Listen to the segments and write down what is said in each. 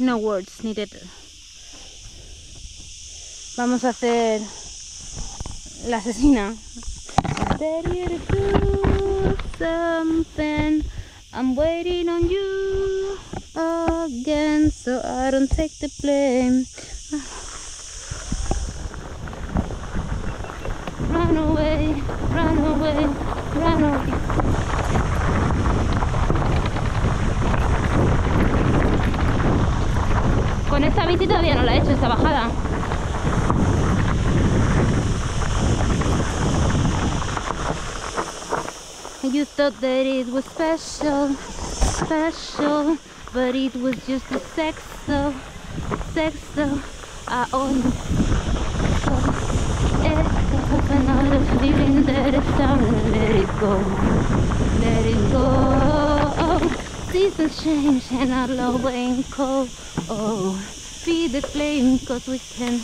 No words needed. Vamos a hacer la asesina. Something. I'm waiting on you again, so I don't take the blame. Run away, run away, run away. Con esta bici todavía no la he hecho, esta bajada. You thought that it was special, special, but it was just a sex, so, sex, so, I own it. So, it's another feeling that it's time to let it go, seasons change and our love ain't cold, oh, feed the flame cause we can.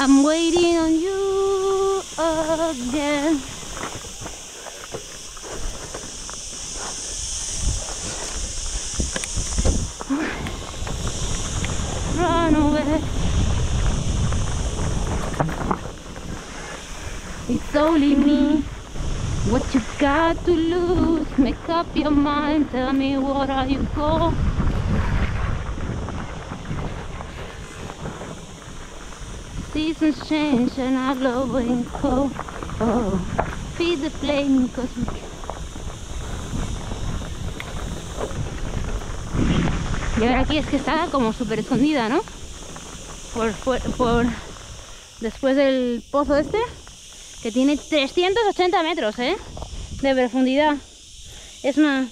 I'm waiting on you again. Run away. It's only me. What you got to lose? Make up your mind. Tell me what are you going? Seasons change and our love ain't cold. Oh, feed the flame cause we can. Y ahora aquí es que está como súper escondida, ¿no? Por después del pozo este, que tiene 380 metros, ¿eh? De profundidad. Es una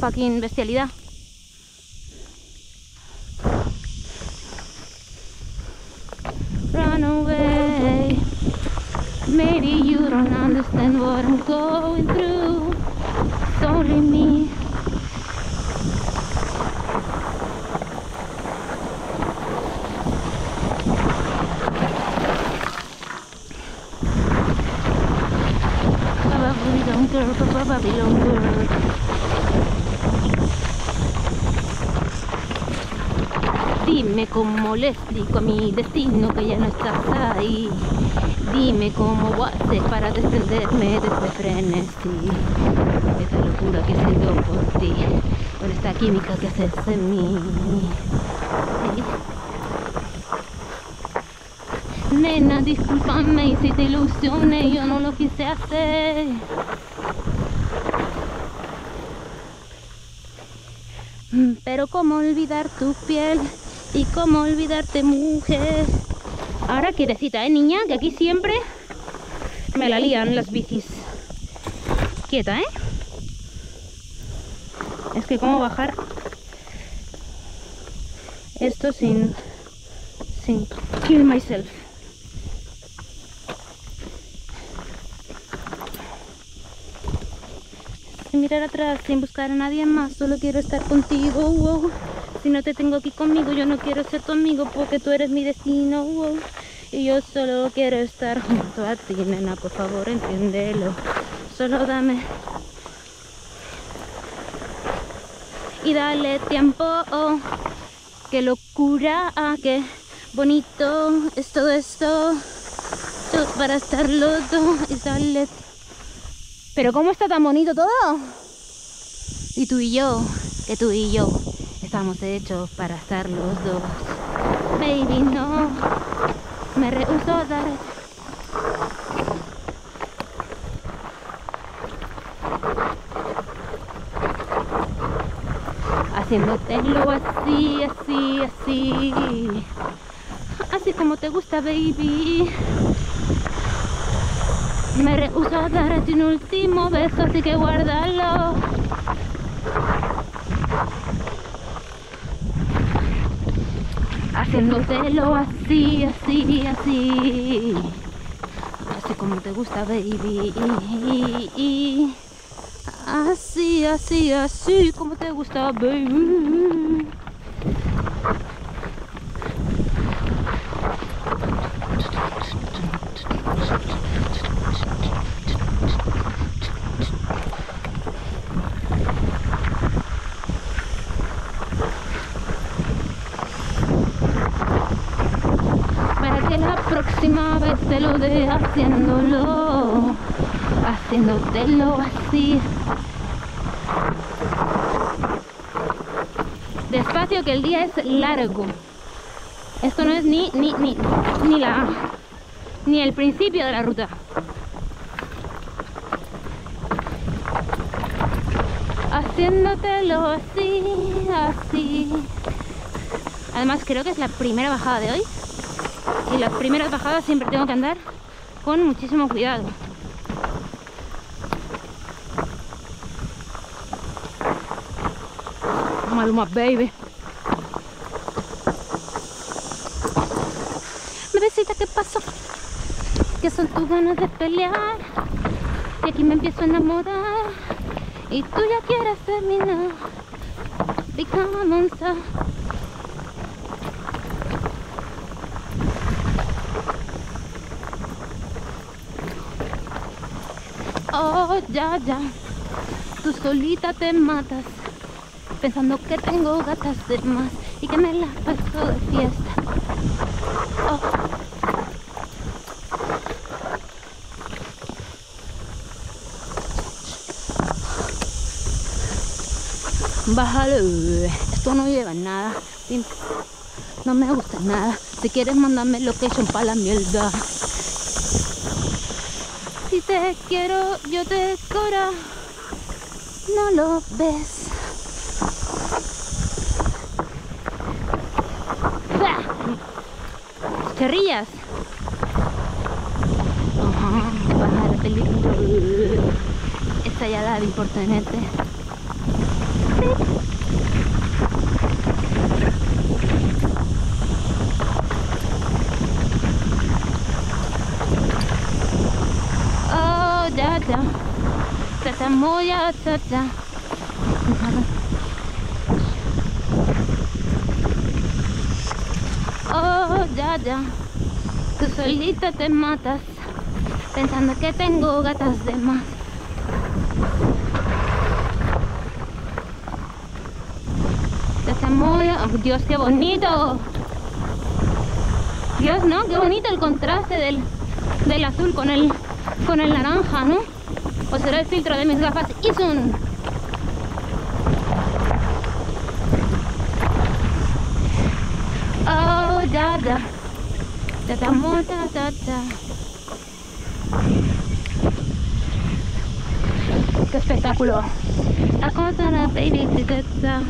fucking bestialidad. Run away. Maybe you don't understand what I'm going through. It's only me. Probably longer, probably longer. Dime cómo le explico a mi destino que ya no estás ahí. Dime cómo voy a hacer para desprenderme de este frenesí. Esta locura que siento por ti, por esta química que haces en mí. Nena, discúlpame y si te ilusioné, yo no lo quise hacer. Pero cómo olvidar tu piel y cómo olvidarte, mujer. Ahora quietecita, niña, que aquí siempre me la lían las bicis. Quieta, ¿eh? Es que cómo bajar esto sin kill myself. Sin mirar atrás, sin buscar a nadie más, solo quiero estar contigo, wow. Si no te tengo aquí conmigo, yo no quiero ser tu amigo, porque tú eres mi destino, wow. Y yo solo quiero estar junto a ti, nena, por favor, entiéndelo. Solo dame. Y dale tiempo, oh. Qué locura, ah, qué bonito es todo esto. Todo para estar loco y dale. Pero cómo está tan bonito todo. Y tú y yo, que tú y yo estamos hechos para estar los dos. Baby, no, me rehúso a dar. Haciéndotelo así, así, así. Así como te gusta, baby. Me rehuso a darte un último beso, así que guárdalo. Haciéndotelo así, así, así. Así como te gusta, baby. Así, así, así como te gusta, baby. de haciéndolo, haciéndotelo así. Despacio, que el día es largo. Esto no es ni el principio de la ruta. Haciéndotelo así, así. Además creo que es la primera bajada de hoy, y las primeras bajadas siempre tengo que andar con muchísimo cuidado. Maluma, baby. Bebecita, ¿qué pasó? Que son tus ganas de pelear, que aquí me empiezo a enamorar y tú ya quieres terminar. Become a monster. Oh, ya, ya. Tú solita te matas, pensando que tengo gatas de más y que me las paso de fiesta. Oh. Bájalo, esto no lleva nada. No me gusta nada. Si quieres, mándame location pa' la mierda. Si te quiero, yo te cora. No lo ves. ¡Bah! Chorrillas. Bajar el peligro. Esta ya la vi por tenerte. Moya, chacha. Oh, ya, ya. Tú solita te matas, pensando que tengo gatas de más. Chacha, moya. Oh, Dios, qué bonito. Dios, ¿no? Qué bonito el contraste del azul con el naranja, ¿no? O será el filtro de mis gafas EASSUN. Oh, ya, ya. Ta ta ta ta ta. Qué espectáculo. Acóntala, baby, ta ta.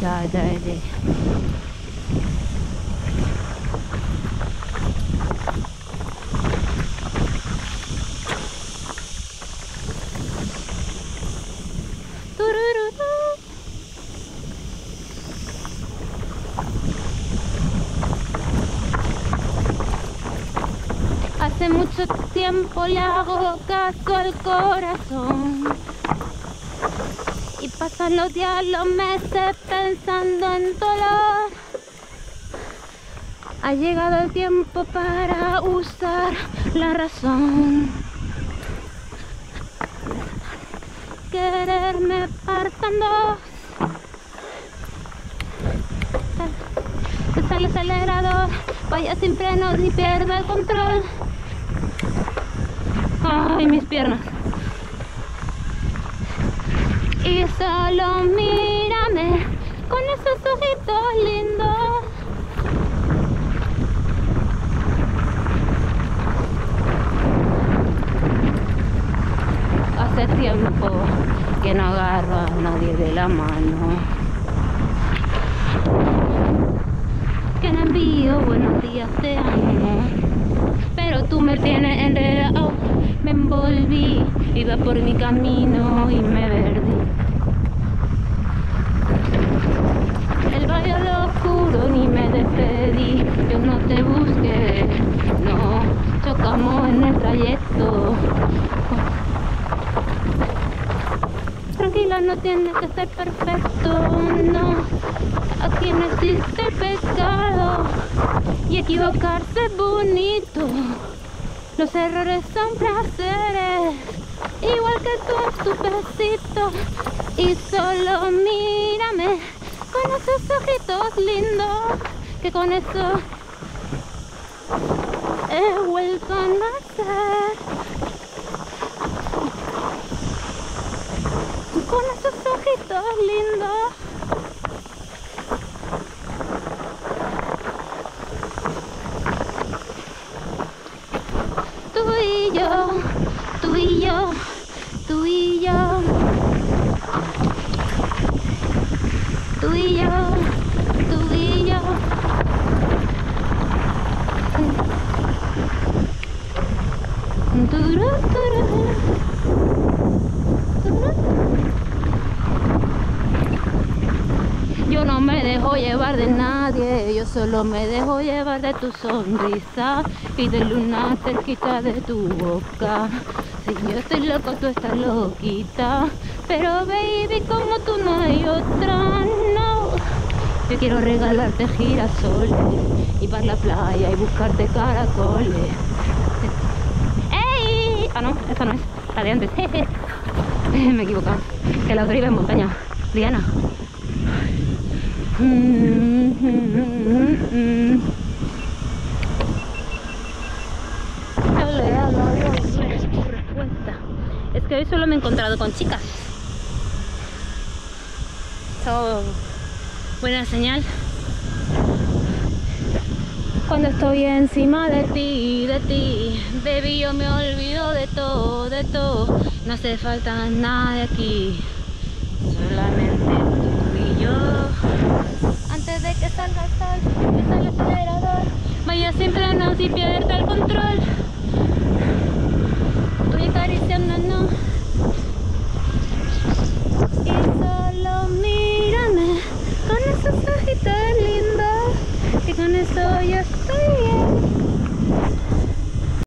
Ya, ya, ya. Hace mucho tiempo le hago caso al corazón, y pasan los días, los meses, pensando en dolor. Ha llegado el tiempo para usar la razón. Quererme partan dos. Está el acelerador, vaya sin frenos ni pierda el control. Ay, mis piernas. Y solo mírame con esos ojitos lindos. Hace tiempo que no agarro a nadie de la mano, que no envío buenos días, te amo, pero tú me tienes enredado. Me envolví, iba por mi camino y me perdí. El barrio lo oscuro, ni me despedí. Yo no te busqué, no, chocamos en el trayecto. Tranquila, amor no tiene que ser perfecto, no. Aquí no existe el pecado y equivocarse es bonito. Los errores son placeres, igual que tú es tu besito. Y solo mírame con esos ojitos lindos, que con eso he vuelto a nacer. Con esos ojitos lindos. Tú y yo. Yo no me dejo llevar de nadie, yo solo me dejo llevar de tu sonrisa y de luna cerquita de tu boca. Si yo estoy loco, tú estás loquita, pero baby, como tú no hay otra, no. Yo quiero regalarte girasoles, ir para la playa y buscarte caracoles. ¡Ey! Ah, no, esta no es, la de antes. Me he equivocado, que la otra iba en montaña. Diana. Es que hoy solo me he encontrado con chicas. So, buena señal. Cuando estoy encima de ti, baby, yo me olvido de todo, de todo. No hace falta nada de aquí, solamente tú y yo. Antes de que salga el sol, pisa el acelerador, vaya sin frenos y pierda el control. Estoy acariciándonos.